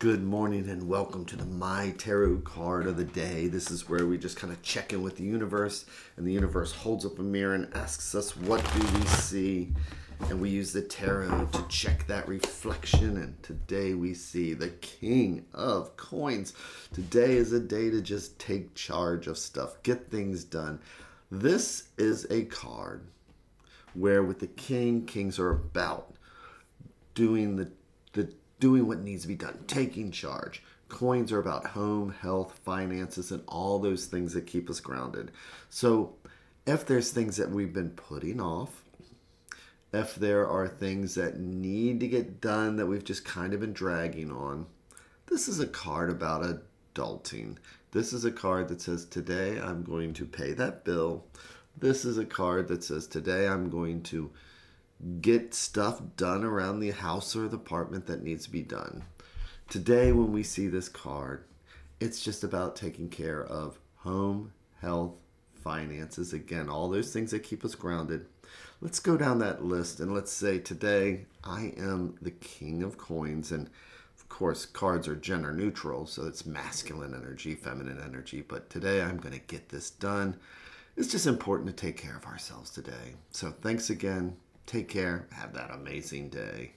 Good morning and welcome to the My Tarot Card of the Day. This is where we just kind of check in with the universe, and the universe holds up a mirror and asks us, what do we see? And we use the tarot to check that reflection. And today we see the King of Coins. Today is a day to just take charge of stuff, get things done. This is a card where with the King, kings are about doing doing what needs to be done, taking charge. Coins are about home, health, finances, and all those things that keep us grounded. So if there's things that we've been putting off, if there are things that need to get done that we've just kind of been dragging on, this is a card about adulting. This is a card that says, today I'm going to pay that bill. This is a card that says, today I'm going to get stuff done around the house or the apartment that needs to be done. Today, when we see this card, it's just about taking care of home, health, finances. Again, all those things that keep us grounded. Let's go down that list and let's say, today, I am the King of Coins. And of course, cards are gender neutral, so it's masculine energy, feminine energy. But today, I'm going to get this done. It's just important to take care of ourselves today. So thanks again. Take care. Have that amazing day.